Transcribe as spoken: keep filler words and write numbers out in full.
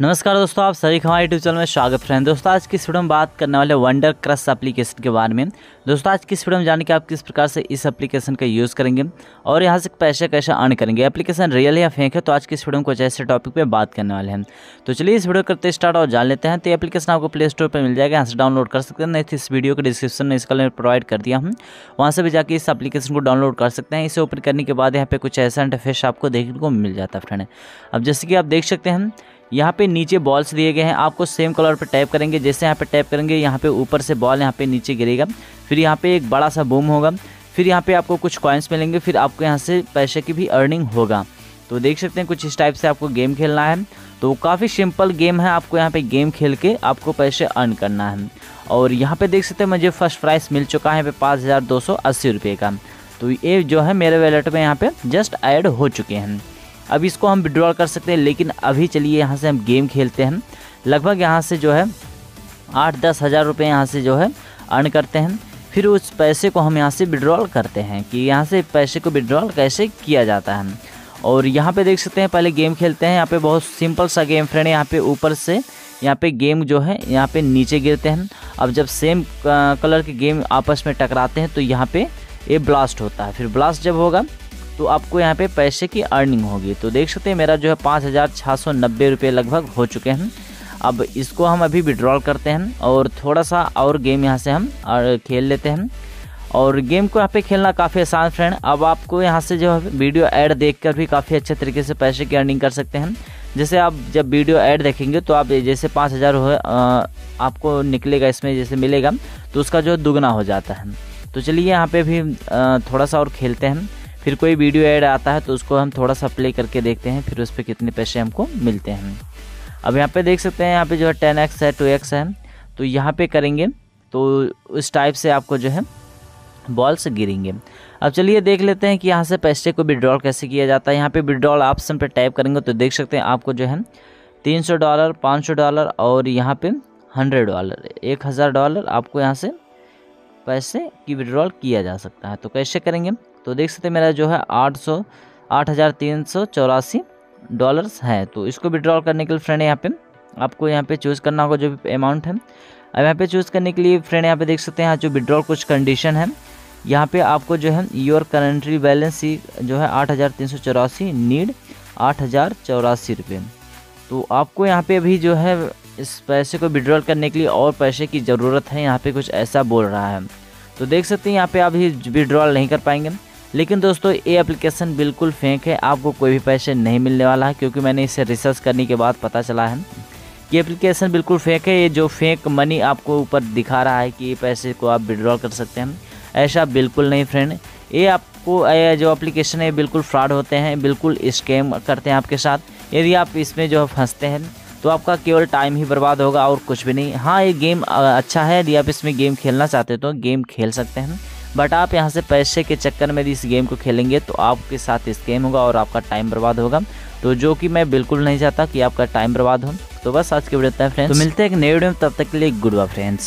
नमस्कार दोस्तों, आप सभी का हमारे यूट्यूब चैनल में स्वागत फ्रेंड। दोस्तों आज की इस वीडियो में बात करने वाले वंडर क्रश एप्लीकेशन के बारे में। दोस्तों आज की इस वीडियो में जानेंगे आप किस प्रकार से इस एप्लीकेशन का यूज़ करेंगे और यहां से पैसे कैसे अर्न करेंगे, एप्लीकेशन रियल है या फेक है। तो आज की इस वीडियो में कुछ ऐसे टॉपिक पर बात करने वाले हैं, तो चलिए इस वीडियो करते स्टार्ट और जान लेते हैं। तो एप्लीकेशन आपको प्ले स्टोर पर मिल जाएगा, यहाँ से डाउनलोड कर सकते हैं। नहीं तो इस वीडियो के डिस्क्रिप्शन में इसका लिंक प्रोवाइड कर दिया हूँ, वहाँ से भी जाकर इस एप्लीकेशन को डाउनलोड कर सकते हैं। इसे ओपन करने के बाद यहाँ पर कुछ ऐसा इंटरफेस आपको देखने को मिल जाता है फ्रेंड। अब जैसे कि आप देख सकते हैं यहाँ पे नीचे बॉल्स दिए गए हैं, आपको सेम कलर पे टैप करेंगे। जैसे यहाँ पे टैप करेंगे यहाँ पे ऊपर से बॉल यहाँ पे नीचे गिरेगा, फिर यहाँ पे एक बड़ा सा बूम होगा, फिर यहाँ पे आपको कुछ कॉइन्स मिलेंगे, फिर आपको यहाँ से पैसे की भी अर्निंग होगा। तो देख सकते हैं कुछ इस टाइप से आपको गेम खेलना है। तो काफ़ी सिंपल गेम है, आपको यहाँ पे गेम खेल के आपको पैसे अर्न करना है। और यहाँ पे देख सकते हैं मुझे फर्स्ट प्राइस मिल चुका है यहाँ पे पाँच हज़ार दो सौ अस्सी रुपये का। तो ये जो है मेरे वैलेट में यहाँ पे जस्ट ऐड हो चुके हैं। अब इसको हम विड्रॉल कर सकते हैं, लेकिन अभी चलिए यहाँ से हम गेम खेलते हैं। लगभग यहाँ से जो है आठ दस हज़ार रुपये यहाँ से जो है अर्न करते हैं, फिर उस पैसे को हम यहाँ से विड्रॉल करते हैं कि यहाँ से पैसे को विड्रॉल कैसे किया जाता है। और यहाँ पे देख सकते हैं पहले गेम खेलते हैं। यहाँ पे बहुत सिंपल सा गेम फ्रेंड, यहाँ पे ऊपर से यहाँ पे गेम जो है यहाँ पे नीचे गिरते हैं। अब जब सेम कलर के गेम आपस में टकराते हैं तो यहाँ पे ये ब्लास्ट होता है, फिर ब्लास्ट जब होगा तो आपको यहाँ पे पैसे की अर्निंग होगी। तो देख सकते हैं मेरा जो है पाँच हज़ार छः सौ नब्बे रुपये लगभग हो चुके हैं। अब इसको हम अभी विड्रॉल करते हैं और थोड़ा सा और गेम यहाँ से हम खेल लेते हैं। और गेम को यहाँ पे खेलना काफ़ी आसान फ्रेंड। अब आपको यहाँ से जो है वीडियो ऐड देखकर भी काफ़ी अच्छे तरीके से पैसे की अर्निंग कर सकते हैं। जैसे आप जब वीडियो ऐड देखेंगे तो आप जैसे पाँच हज़ार हो आपको निकलेगा, इसमें जैसे मिलेगा तो उसका जो दुगना हो जाता है। तो चलिए यहाँ पर भी थोड़ा सा और खेलते हैं, फिर कोई वीडियो ऐड आता है तो उसको हम थोड़ा सा प्ले करके देखते हैं, फिर उस पर कितने पैसे हमको मिलते हैं। अब यहाँ पे देख सकते हैं यहाँ पे जो है टेन एक्स है, टू एक्स है। तो यहाँ पे करेंगे तो उस टाइप से आपको जो है बॉल्स गिरेंगे। अब चलिए देख लेते हैं कि यहाँ से पैसे को विड्रॉल कैसे किया जाता है। यहाँ पे विड्रॉल ऑप्शन पर टाइप करेंगे तो देख सकते हैं आपको जो है तीन सौ डॉलर पाँच सौ डॉलर और यहाँ पर हंड्रेड डॉलर एक हज़ार डॉलर आपको यहाँ से पैसे की विड्रॉल किया जा सकता है। तो कैसे करेंगे तो देख सकते हैं मेरा जो है आठ सौ आठ हज़ार तीन सौ चौरासी डॉलर्स है। तो इसको विड्रॉल करने के लिए फ्रेंड यहाँ पे आपको यहाँ पे चूज़ करना होगा जो भी अमाउंट है। अब यहाँ पे चूज़ करने के लिए फ्रेंड यहाँ पे देख सकते हैं यहाँ जो विड्रॉल कुछ कंडीशन है, यहाँ पे आपको जो है योर करंटली बैलेंस ही जो है आठ हज़ार तीन सौ चौरासी नीड आठ हज़ार चौरासी रुपये। तो आपको यहाँ पे अभी जो है इस पैसे को विड्रॉल करने के लिए और पैसे की ज़रूरत है, यहाँ पर कुछ ऐसा बोल रहा है। तो देख सकते हैं यहाँ पर आप ही विड्रॉल नहीं कर पाएंगे। लेकिन दोस्तों ये एप्लीकेशन बिल्कुल फेक है, आपको कोई भी पैसे नहीं मिलने वाला है, क्योंकि मैंने इसे रिसर्च करने के बाद पता चला है कि एप्लीकेशन बिल्कुल फेक है। ये जो फेक मनी आपको ऊपर दिखा रहा है कि ये पैसे को आप विड्रॉल कर सकते हैं, ऐसा बिल्कुल नहीं फ्रेंड। ये आपको ये जो एप्लीकेशन है बिल्कुल फ्रॉड होते हैं, बिल्कुल स्कैम करते हैं आपके साथ। यदि आप इसमें जो है फंसते हैं तो आपका केवल टाइम ही बर्बाद होगा और कुछ भी नहीं। हाँ ये गेम अच्छा है, यदि आप इसमें गेम खेलना चाहते हो तो गेम खेल सकते हैं, बट आप यहाँ से पैसे के चक्कर में इस गेम को खेलेंगे तो आपके साथ स्कैम होगा और आपका टाइम बर्बाद होगा। तो जो कि मैं बिल्कुल नहीं चाहता कि आपका टाइम बर्बाद हो। तो बस आज की वीडियो इतना है फ्रेंड्स, तो मिलते हैं एक नए वीडियो में, तब तक के लिए गुड बाय फ्रेंड्स।